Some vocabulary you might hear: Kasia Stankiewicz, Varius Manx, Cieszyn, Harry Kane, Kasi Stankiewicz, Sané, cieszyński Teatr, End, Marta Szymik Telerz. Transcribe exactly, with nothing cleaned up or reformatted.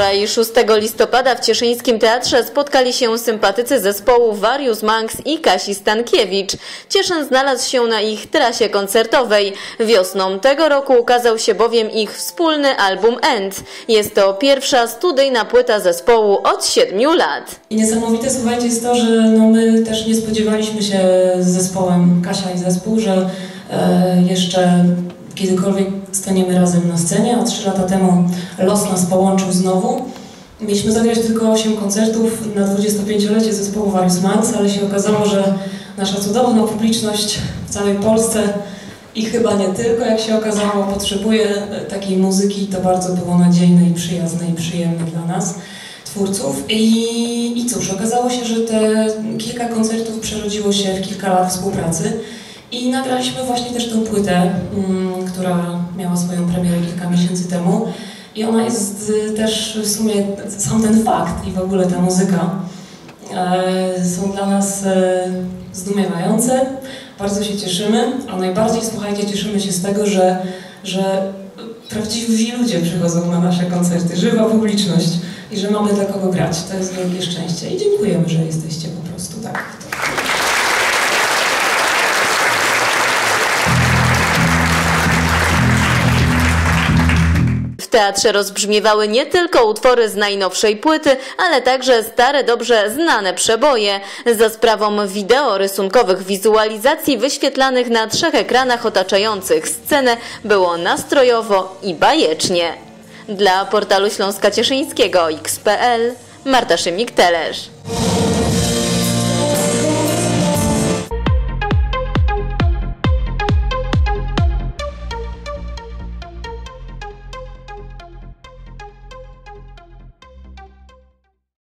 Wczoraj, szóstego listopada, w Cieszyńskim Teatrze spotkali się sympatycy zespołu Varius Manx i Kasi Stankiewicz. Cieszyn znalazł się na ich trasie koncertowej. Wiosną tego roku ukazał się bowiem ich wspólny album End. Jest to pierwsza studyjna płyta zespołu od siedmiu lat. I niesamowite, słuchajcie, jest to, że no my też nie spodziewaliśmy się z zespołem, Kasia i zespół, że e, jeszcze kiedykolwiek staniemy razem na scenie. A trzy lata temu los nas połączył znowu. Mieliśmy zagrać tylko osiem koncertów na dwudziestopięciolecie zespołu Varius Manx, ale się okazało, że nasza cudowna publiczność w całej Polsce i chyba nie tylko, jak się okazało, potrzebuje takiej muzyki. To bardzo było nadziejne i przyjazne i przyjemne dla nas, twórców. I, i cóż, okazało się, że te kilka koncertów przerodziło się w kilka lat współpracy. I nagraliśmy właśnie też tę płytę, m, która miała swoją premierę kilka miesięcy temu. I ona jest y, też w sumie, sam ten fakt i w ogóle ta muzyka y, są dla nas y, zdumiewające. Bardzo się cieszymy, a najbardziej, słuchajcie, cieszymy się z tego, że, że prawdziwi ludzie przychodzą na nasze koncerty, żywa publiczność i że mamy dla kogo grać. To jest wielkie szczęście i dziękujemy, że jesteście po prostu tak. W teatrze rozbrzmiewały nie tylko utwory z najnowszej płyty, ale także stare, dobrze znane przeboje. Za sprawą wideo rysunkowych wizualizacji wyświetlanych na trzech ekranach otaczających scenę było nastrojowo i bajecznie. Dla portalu Śląska Cieszyńskiego X P L Marta Szymik Telerz.